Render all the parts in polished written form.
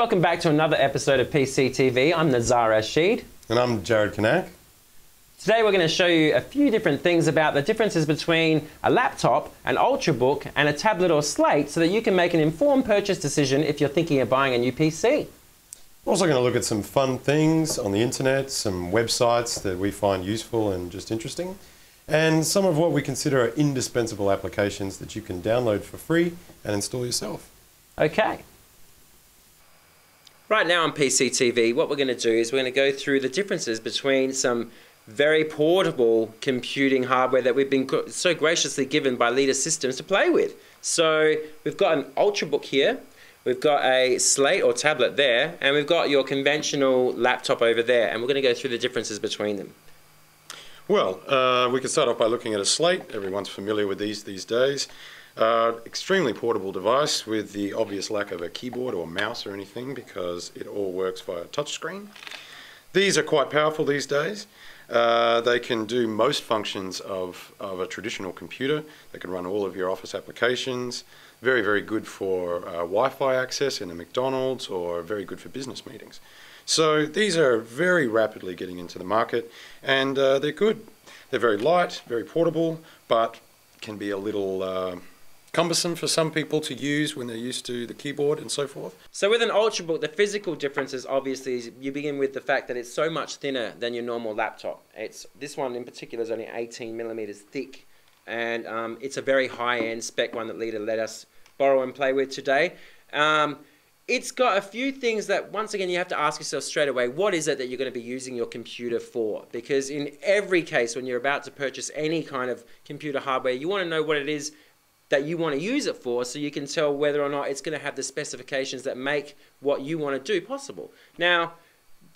Welcome back to another episode of PC TV. I'm Nizar Rashid. And I'm Jared Kanak. Today we're going to show you a few different things about the differences between a laptop, an ultrabook and a tablet or slate so that you can make an informed purchase decision if you're thinking of buying a new PC. We're also going to look at some fun things on the internet, some websites that we find useful and just interesting, and some of what we consider are indispensable applications that you can download for free and install yourself. Okay. Right now on PC TV, what we're going to do is we're going to go through the differences between some very portable computing hardware that we've been so graciously given by Leader Systems to play with. So we've got an ultrabook here, we've got a slate or tablet there, and we've got your conventional laptop over there, and we're going to go through the differences between them. Well, we can start off by looking at a slate. Everyone's familiar with these days. Extremely portable device with the obvious lack of a keyboard or mouse or anything because it all works via touchscreen. These are quite powerful these days. They can do most functions of a traditional computer. They can run all of your office applications. Very, very good for Wi-Fi access in a McDonald's, or very good for business meetings. So these are very rapidly getting into the market, and they're good. They're very light, very portable, but can be a little cumbersome for some people to use when they're used to the keyboard and so forth. So with an ultrabook, the physical difference is obviously you begin with the fact that it's so much thinner than your normal laptop. This one in particular is only 18 millimeters thick, and it's a very high-end spec one that Leader let us borrow and play with today. It's got a few things that, once again, you have to ask yourself straight away, what is it that you're going to be using your computer for? Because in every case, when you're about to purchase any kind of computer hardware, you want to know what it is that you want to use it for so you can tell whether or not it's going to have the specifications that make what you want to do possible. Now,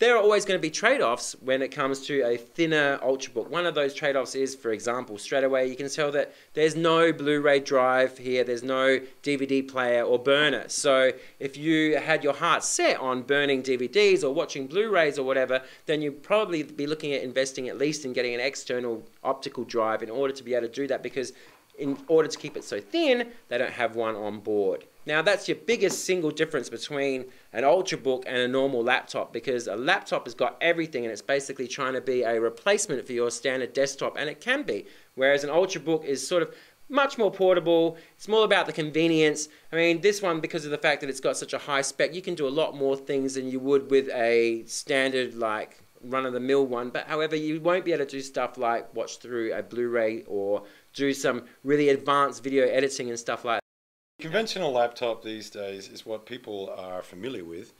there are always going to be trade-offs when it comes to a thinner ultrabook. One of those trade-offs is, for example, straight away you can tell that there's no Blu-ray drive here, there's no DVD player or burner. So if you had your heart set on burning DVDs or watching Blu-rays or whatever, then you'd probably be looking at investing at least in getting an external optical drive in order to be able to do that, because in order to keep it so thin, they don't have one on board. Now that's your biggest single difference between an ultrabook and a normal laptop, because a laptop has got everything and it's basically trying to be a replacement for your standard desktop, and it can be. Whereas an ultrabook is sort of much more portable, it's more about the convenience. I mean, this one, because of the fact that it's got such a high spec, you can do a lot more things than you would with a standard, like, run-of-the-mill one, but however you won't be able to do stuff like watch through a Blu-ray or do some really advanced video editing and stuff like that. Conventional laptop these days is what people are familiar with,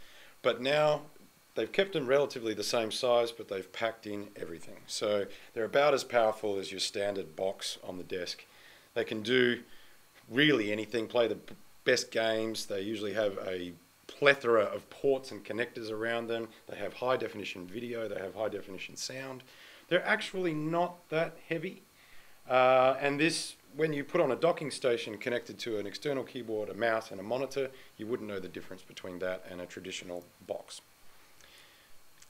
but now they've kept them relatively the same size, but they've packed in everything. So they're about as powerful as your standard box on the desk. They can do really anything, play the best games. They usually have a plethora of ports and connectors around them. They have high definition video, they have high definition sound. They're actually not that heavy. And this, when you put on a docking station connected to an external keyboard, a mouse and a monitor, you wouldn't know the difference between that and a traditional box.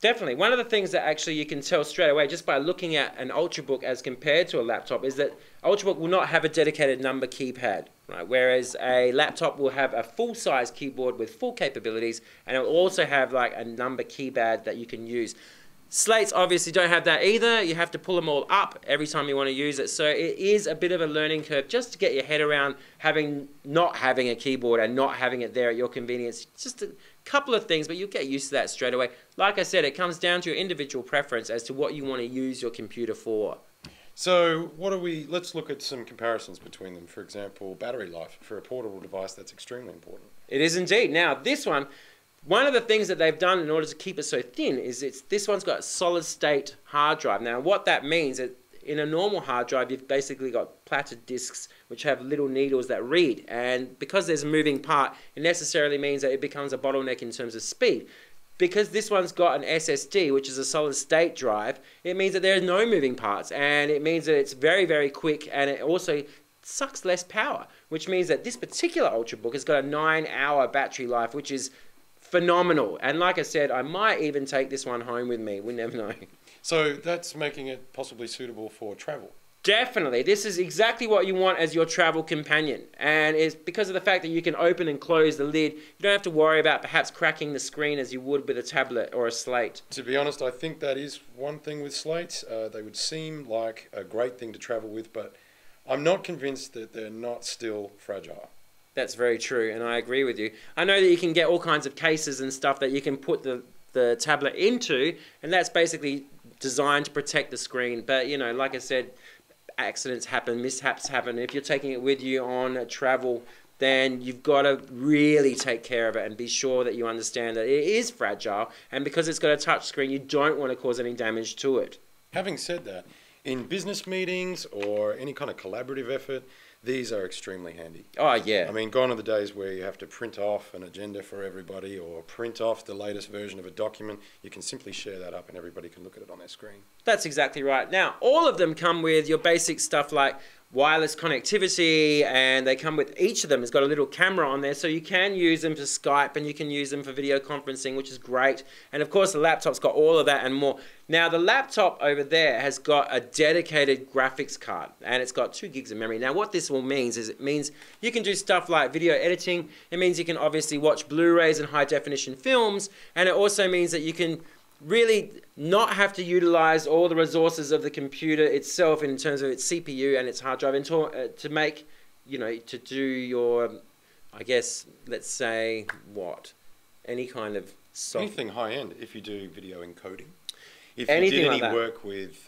Definitely. One of the things that actually you can tell straight away just by looking at an ultrabook as compared to a laptop is that ultrabook will not have a dedicated number keypad, right? Whereas a laptop will have a full-size keyboard with full capabilities, and it will also have like a number keypad that you can use. Slates obviously don't have that either. You have to pull them all up every time you want to use it. So it is a bit of a learning curve just to get your head around not having a keyboard and not having it there at your convenience. Just a couple of things, but you'll get used to that straight away. Like I said, it comes down to your individual preference as to what you want to use your computer for. So let's look at some comparisons between them. For example, battery life for a portable device, that's extremely important. It is indeed. Now this one of the things that they've done in order to keep it so thin is this one's got a solid state hard drive. Now what that means is in a normal hard drive, you've basically got platted discs which have little needles that read, and because there's a moving part, it necessarily means that it becomes a bottleneck in terms of speed. Because this one's got an SSD, which is a solid state drive, it means that there are no moving parts, and it means that it's very, very quick, and it also sucks less power, which means that this particular ultrabook has got a 9-hour battery life, which is phenomenal. And like I said, I might even take this one home with me. We never know. So that's making it possibly suitable for travel. Definitely. This is exactly what you want as your travel companion. And it's because of the fact that you can open and close the lid, you don't have to worry about perhaps cracking the screen as you would with a tablet or a slate. To be honest, I think that is one thing with slates. They would seem like a great thing to travel with, but I'm not convinced that they're not still fragile. That's very true, and I agree with you. I know that you can get all kinds of cases and stuff that you can put the tablet into, and that's basically designed to protect the screen. But, you know, like I said, accidents happen, mishaps happen. If you're taking it with you on a travel, then you've got to really take care of it and be sure that you understand that it is fragile, and because it's got a touch screen, you don't want to cause any damage to it. Having said that, in business meetings or any kind of collaborative effort, these are extremely handy. Oh, yeah. I mean, gone are the days where you have to print off an agenda for everybody or print off the latest version of a document. You can simply share that up and everybody can look at it on their screen. That's exactly right. Now, all of them come with your basic stuff like wireless connectivity, and they come with, each of them has got a little camera on there, so you can use them for Skype and you can use them for video conferencing, which is great. And of course, the laptop's got all of that and more. Now, the laptop over there has got a dedicated graphics card, and it's got 2 gigs of memory. Now, what this all means is it means you can do stuff like video editing. It means you can obviously watch Blu-rays and high-definition films, and it also means that you can really not have to utilize all the resources of the computer itself in terms of its CPU and its hard drive, and to make, you know, to do your, I guess, let's say what? Any kind of software. Anything high-end, if you do video encoding. If you did any work with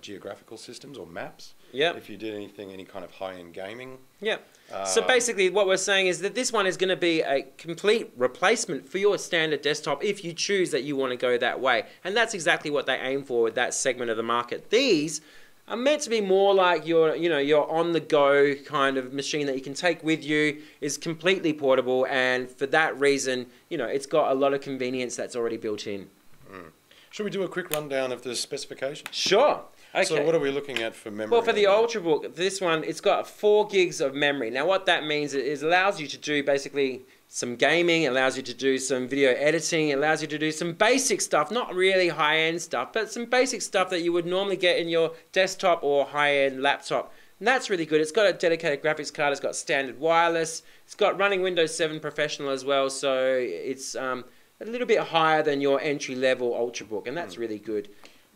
geographical systems or maps, yep. If you did anything, any kind of high-end gaming. Yeah. So basically what we're saying is that this one is going to be a complete replacement for your standard desktop if you choose that you want to go that way. And that's exactly what they aim for with that segment of the market. These are meant to be more like your, you know, your on-the-go kind of machine that you can take with you, is completely portable, and for that reason, you know, it's got a lot of convenience that's already built in. Mm. Should we do a quick rundown of the specifications? Sure. Okay. So what are we looking at for memory? Well, for the Ultrabook, this one, it's got 4 gigs of memory. Now, what that means is it allows you to do basically some gaming, it allows you to do some video editing, it allows you to do some basic stuff, not really high-end stuff, but some basic stuff that you would normally get in your desktop or high-end laptop. And that's really good. It's got a dedicated graphics card, it's got standard wireless, it's got running Windows 7 Professional as well, so it's a little bit higher than your entry-level Ultrabook, and that's really good.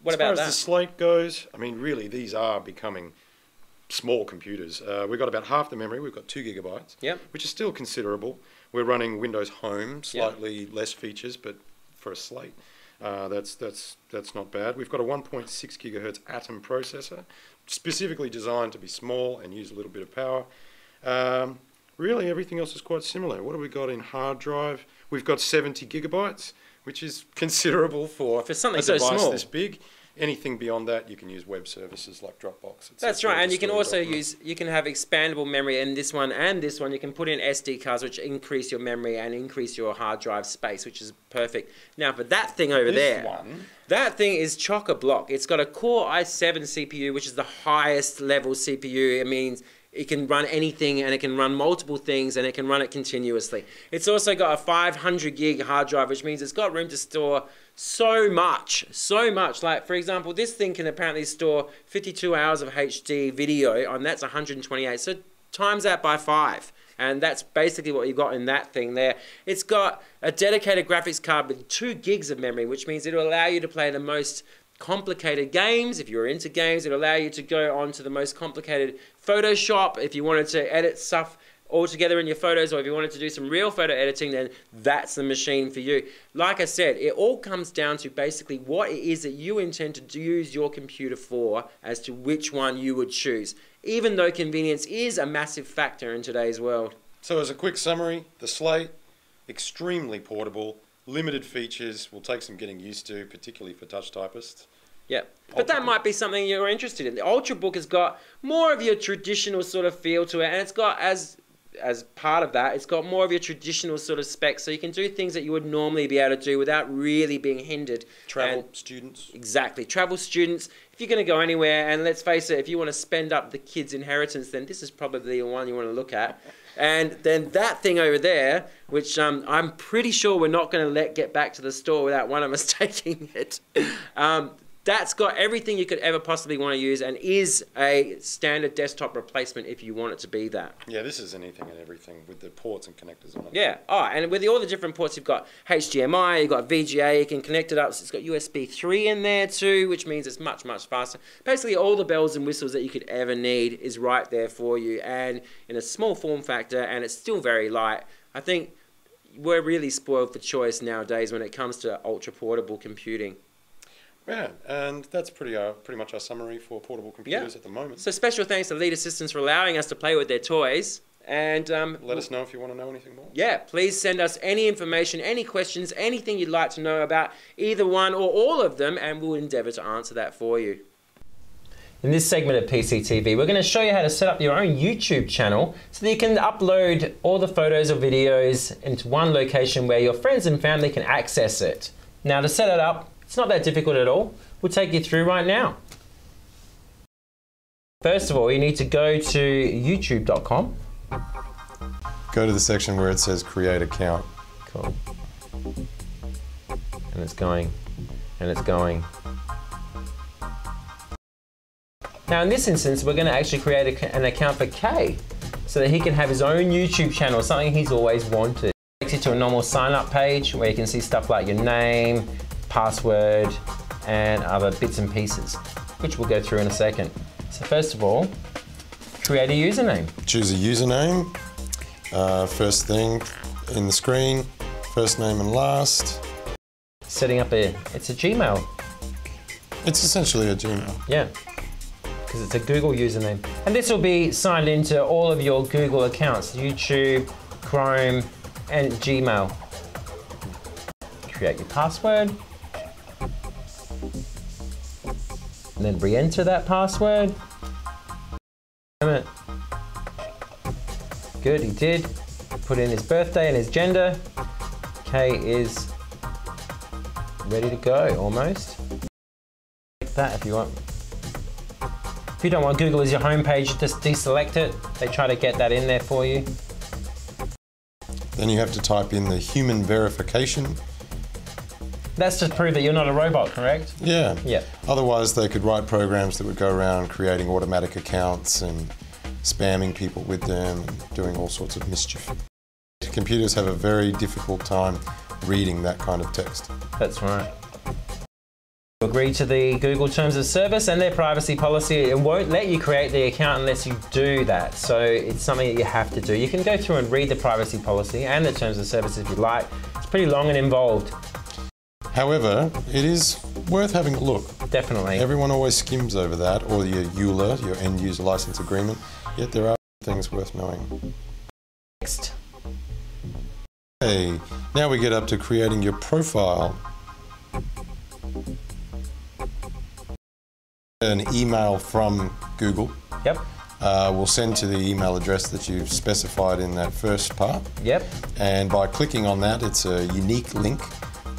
What about that? As far as the slate goes, I mean, really, these are becoming small computers. We've got about half the memory. We've got 2 gigabytes, yep, which is still considerable. We're running Windows Home, slightly yep, less features, but for a slate, that's not bad. We've got a 1.6 gigahertz Atom processor, specifically designed to be small and use a little bit of power. Really, everything else is quite similar. What have we got in hard drive? We've got 70 gigabytes, which is considerable for something a device so small, this big. Anything beyond that, you can use web services like Dropbox. That's right, and you can also use, you can have expandable memory in this one and this one. You can put in SD cards, which increase your memory and increase your hard drive space, which is perfect. Now, for that thing over there, that thing is chock-a-block. It's got a Core i7 CPU, which is the highest level CPU. It means it can run anything, and it can run multiple things, and it can run it continuously. It's also got a 500 gig hard drive, which means it's got room to store so much. Like, for example, this thing can apparently store 52 hours of HD video, and that's 128. So times that by 5. And that's basically what you've got in that thing there. It's got a dedicated graphics card with 2 gigs of memory, which means it'll allow you to play the most complicated games. If you're into games, it'll allow you to go on to the most complicated Photoshop. If you wanted to edit stuff all together in your photos, or if you wanted to do some real photo editing, then that's the machine for you. Like I said, it all comes down to basically what it is that you intend to use your computer for, as to which one you would choose, even though convenience is a massive factor in today's world. So as a quick summary, the slate, extremely portable, limited features, will take some getting used to, particularly for touch typists. Yeah, but that might be something you're interested in. The Ultrabook has got more of your traditional sort of feel to it, and it's got, as part of that, it's got more of your traditional sort of specs, so you can do things that you would normally be able to do without really being hindered. Travel students. Exactly, travel students. If you're going to go anywhere, and let's face it, if you want to spend up the kids' inheritance, then this is probably the one you want to look at. And then that thing over there, which I'm pretty sure we're not going to let get back to the store without one of us taking it. That's got everything you could ever possibly want to use and is a standard desktop replacement if you want it to be that. Yeah, this is anything and everything with the ports and connectors on it. Yeah, oh, and with all the different ports, you've got HDMI, you've got VGA, you can connect it up. So it's got USB 3 in there too, which means it's much, much faster. Basically, all the bells and whistles that you could ever need is right there for you, and in a small form factor, and it's still very light. I think we're really spoiled for choice nowadays when it comes to ultra-portable computing. Yeah, and that's pretty much our summary for portable computers at the moment. So special thanks to Leader Systems for allowing us to play with their toys. And let us know if you want to know anything more. Yeah, please send us any information, any questions, anything you'd like to know about either one or all of them, and we'll endeavour to answer that for you. In this segment of PC TV, we're going to show you how to set up your own YouTube channel so that you can upload all the photos or videos into one location where your friends and family can access it. Now, to set it up, it's not that difficult at all. We'll take you through right now. First of all, you need to go to youtube.com. Go to the section where it says create account. Cool. And it's going, and it's going. Now in this instance, we're going to actually create an account for Kay so that he can have his own YouTube channel, something he's always wanted. It takes you to a normal sign up page where you can see stuff like your name, password, and other bits and pieces, which we'll go through in a second. So first of all, create a username. Choose a username, first thing in the screen, first name and last. Setting up it's a Gmail. It's essentially a Gmail. Yeah, because it's a Google username. And this will be signed into all of your Google accounts, YouTube, Chrome, and Gmail. Create your password. And then re-enter that password. Good, he did. Put in his birthday and his gender. Kay is ready to go, almost. Like that if you want. If you don't want Google as your homepage, just deselect it. They try to get that in there for you. Then you have to type in the human verification. That's to prove that you're not a robot, correct? Yeah. Yeah. Otherwise, they could write programs that would go around creating automatic accounts and spamming people with them and doing all sorts of mischief. Computers have a very difficult time reading that kind of text. That's right. Agree to the Google Terms of Service and their privacy policy. It won't let you create the account unless you do that. So it's something that you have to do. You can go through and read the privacy policy and the Terms of Service if you like. It's pretty long and involved. However, it is worth having a look. Definitely. Everyone always skims over that, or your EULA, your End User License Agreement, yet there are things worth knowing. Next. Okay, now we get up to creating your profile. An email from Google. Yep. We'll send to the email address that you've specified in that first part. Yep. And by clicking on that, it's a unique link.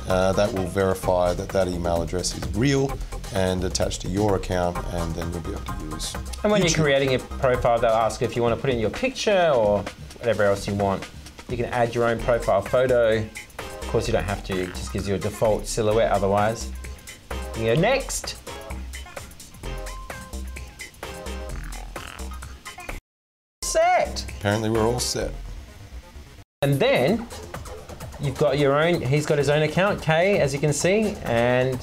That will verify that that email address is real and attached to your account, and then you'll be able to use. And when you're creating your profile, they'll ask if you want to put in your picture or whatever else you want. You can add your own profile photo. Of course, you don't have to. It just gives you a default silhouette otherwise. You go next. Set. Apparently, we're all set. And then you've got your own, he's got his own account, Kay, as you can see, and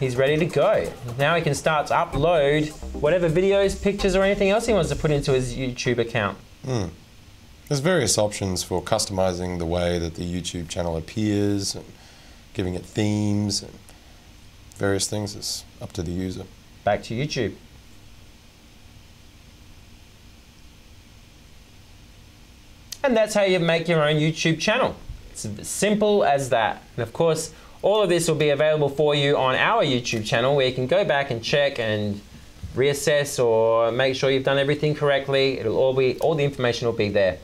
he's ready to go. Now he can start to upload whatever videos, pictures, or anything else he wants to put into his YouTube account. Mm. There's various options for customizing the way that the YouTube channel appears, and giving it themes, and various things. It's up to the user. Back to YouTube. And that's how you make your own YouTube channel. It's simple as that. And of course, all of this will be available for you on our YouTube channel where you can go back and check and reassess or make sure you've done everything correctly. It'll all be, all the information will be there.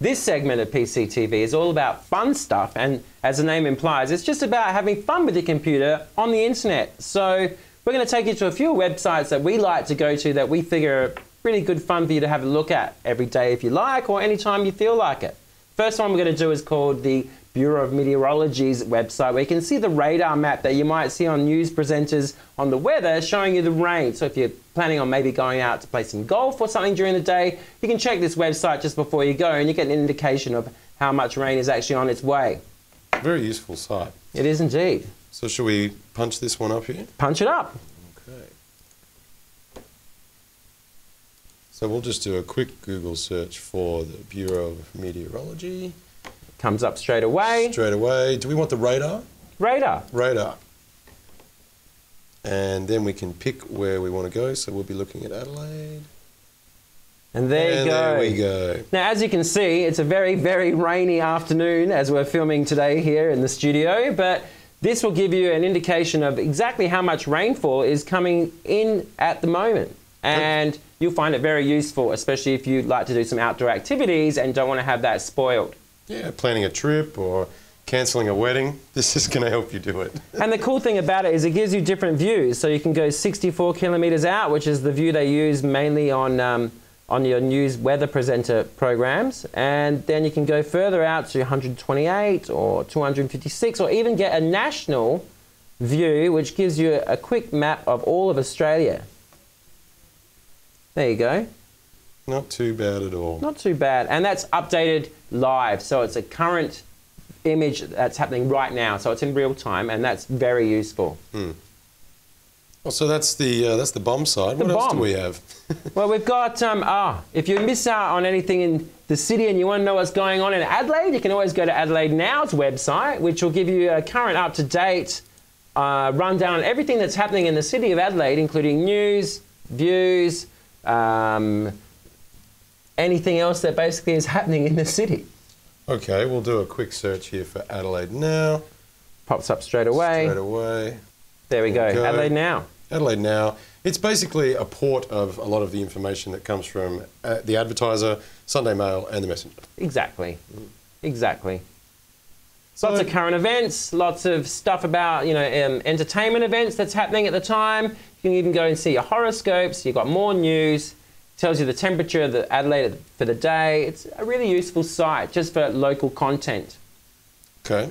This segment of PC TV is all about fun stuff, and as the name implies, it's just about having fun with your computer on the internet. So we're going to take you to a few websites that we like to go to that we figure are really good fun for you to have a look at every day if you like, or any time you feel like it. First one we're going to do is called the Bureau of Meteorology's website, where you can see the radar map that you might see on news presenters on the weather showing you the rain. So if you're planning on maybe going out to play some golf or something during the day, you can check this website just before you go and you get an indication of how much rain is actually on its way. Very useful site. It is indeed. So should we punch this one up here? Punch it up. Okay. So we'll just do a quick Google search for the Bureau of Meteorology. Comes up straight away. Straight away. Do we want the radar? Radar. Radar. And then we can pick where we want to go. So we'll be looking at Adelaide. And there we go. Now, as you can see, it's a very, very rainy afternoon as we're filming today here in the studio. But this will give you an indication of exactly how much rainfall is coming in at the moment. And you'll find it very useful, especially if you'd like to do some outdoor activities and don't want to have that spoiled. Yeah, planning a trip or cancelling a wedding, this is going to help you do it. And the cool thing about it is it gives you different views. So you can go 64 kilometres out, which is the view they use mainly on your news weather presenter programs. And then you can go further out to 128 or 256 or even get a national view, which gives you a quick map of all of Australia. There you go. Not too bad at all. Not too bad. And that's updated live. So it's a current image that's happening right now. So it's in real time, and that's very useful. Mm. Well, so that's the bomb side. What else do we have? Well, we've got, if you miss out on anything in the city and you want to know what's going on in Adelaide, you can always go to Adelaide Now's website, which will give you a current up-to-date rundown on everything that's happening in the city of Adelaide, including news, views, anything else that basically is happening in the city. Okay, we'll do a quick search here for Adelaide Now. Pops up straight away. Straight away. There we go. Adelaide Now. Adelaide Now. It's basically a port of a lot of the information that comes from the Advertiser, Sunday Mail, and the Messenger. Exactly. Exactly. So, lots of current events, lots of stuff about, you know, entertainment events that's happening at the time. You can even go and see your horoscopes. You've got more news. Tells you the temperature of the Adelaide for the day. It's a really useful site just for local content. Okay.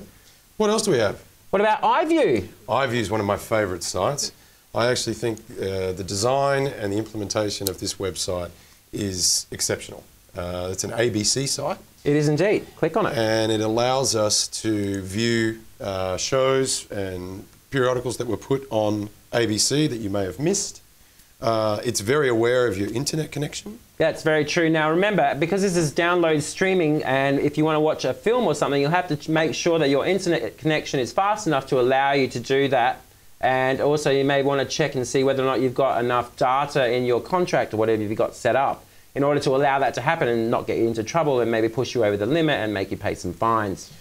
What else do we have? What about iView? iView is one of my favourite sites. I actually think the design and the implementation of this website is exceptional. It's an ABC site. It is indeed. Click on it. And it allows us to view shows and periodicals that were put on ABC that you may have missed. It's very aware of your internet connection. That's very true. Now remember, because this is download streaming, and if you want to watch a film or something, you'll have to make sure that your internet connection is fast enough to allow you to do that. And also you may want to check and see whether or not you've got enough data in your contract or whatever you've got set up in order to allow that to happen and not get you into trouble and maybe push you over the limit and make you pay some fines.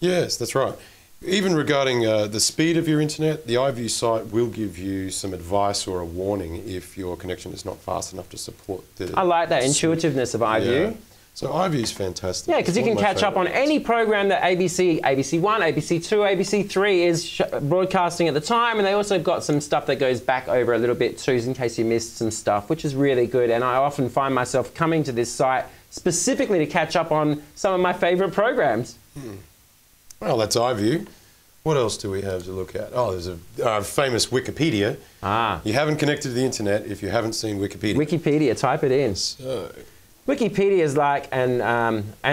Yes, that's right. Even regarding the speed of your internet, the iView site will give you some advice or a warning if your connection is not fast enough to support the... I like that intuitiveness of iView. Yeah. So iView is fantastic. Yeah, because you can catch up on any program that ABC, ABC1, ABC2, ABC3 is broadcasting at the time, and they also got some stuff that goes back over a little bit too, in case you missed some stuff, which is really good. And I often find myself coming to this site specifically to catch up on some of my favourite programs. Hmm. Well, that's iView. What else do we have to look at? Oh, there's a famous Wikipedia. Ah. You haven't connected to the internet if you haven't seen Wikipedia. Wikipedia, type it in. So. Wikipedia is like an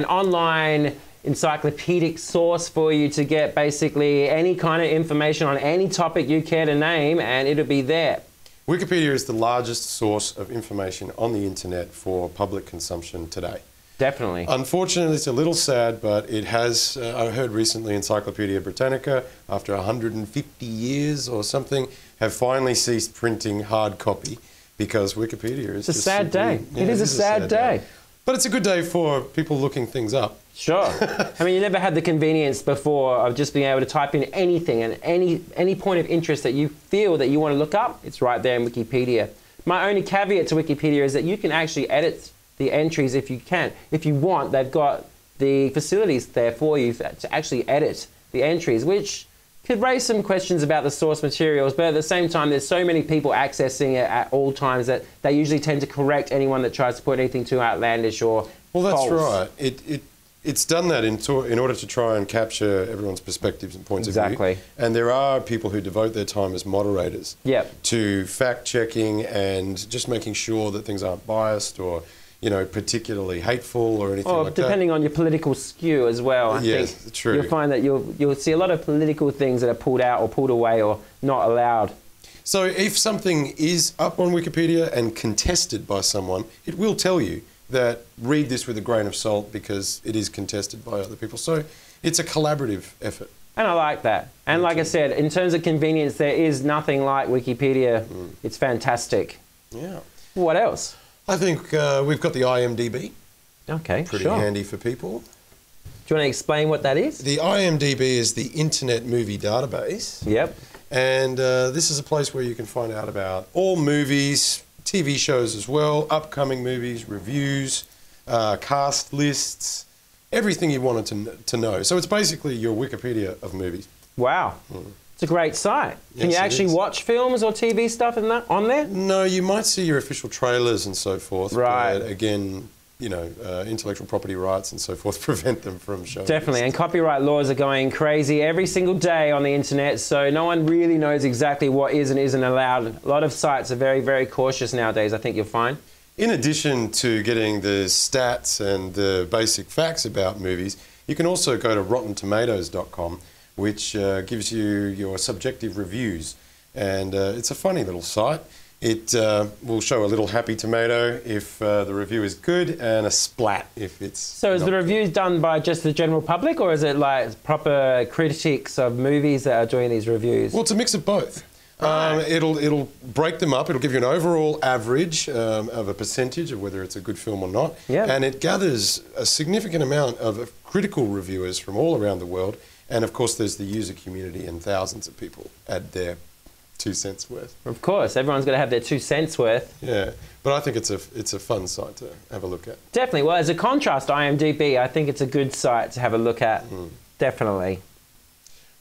online encyclopedic source for you to get basically any kind of information on any topic you care to name, and it'll be there. Wikipedia is the largest source of information on the internet for public consumption today. Definitely. Unfortunately, it's a little sad, but it has, I heard recently Encyclopedia Britannica, after 150 years or something, have finally ceased printing hard copy because Wikipedia is just simply... It's a sad day. Yeah, it is a sad day. But it's a good day for people looking things up. Sure. I mean, you never had the convenience before of just being able to type in anything and any point of interest that you feel that you want to look up, it's right there in Wikipedia. My only caveat to Wikipedia is that you can actually edit the entries if you can. If you want, they've got the facilities there for you to actually edit the entries, which could raise some questions about the source materials, but at the same time, there's so many people accessing it at all times that they usually tend to correct anyone that tries to put anything too outlandish or false. Well, that's right. It It's done that in order to try and capture everyone's perspectives and points of view. Exactly. And there are people who devote their time as moderators to fact-checking and just making sure that things aren't biased or, you know, particularly hateful or anything like that. Or depending on your political skew as well, I think. True. You'll find that you'll see a lot of political things that are pulled out or pulled away or not allowed. So if something is up on Wikipedia and contested by someone, it will tell you that read this with a grain of salt because it is contested by other people. So it's a collaborative effort. And I like that. And like I said, in terms of convenience, there is nothing like Wikipedia. It's fantastic. Yeah. What else? I think we've got the IMDb. Okay, pretty handy for people. Do you want to explain what that is? The IMDb is the Internet Movie Database. Yep. And this is a place where you can find out about all movies, TV shows as well, upcoming movies, reviews, cast lists, everything you wanted to know. So it's basically your Wikipedia of movies. Wow. It's a great site. Can you actually watch films or TV stuff in that, on there? No, you might see your official trailers and so forth. Right. But again, you know, intellectual property rights and so forth prevent them from showing. Definitely, and copyright laws are going crazy every single day on the internet, so no one really knows exactly what is and isn't allowed. A lot of sites are very, very cautious nowadays, I think you'll find. In addition to getting the stats and the basic facts about movies, you can also go to RottenTomatoes.com, which gives you your subjective reviews. And it's a funny little site. It will show a little happy tomato if the review is good and a splat if it's So is the reviews done by just the general public or is it like proper critics of movies that are doing these reviews? Well, it's a mix of both. It'll break them up. It'll give you an overall average of a percentage of whether it's a good film or not. Yep. And it gathers a significant amount of critical reviewers from all around the world. And of course, there's the user community and thousands of people add their 2 cents worth. Of course, everyone's got to have their 2 cents worth. Yeah, but I think it's a fun site to have a look at. Definitely. Well, as a contrast to IMDb, I think it's a good site to have a look at. Definitely.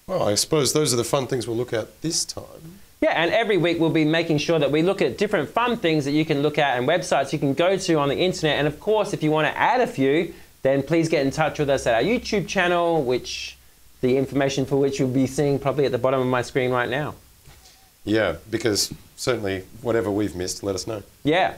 Well, I suppose those are the fun things we'll look at this time. Yeah, and every week we'll be making sure that we look at different fun things that you can look at and websites you can go to on the internet. And of course, if you want to add a few, then please get in touch with us at our YouTube channel, which the information for which you'll be seeing probably at the bottom of my screen right now. Yeah, because certainly whatever we've missed, let us know. Yeah.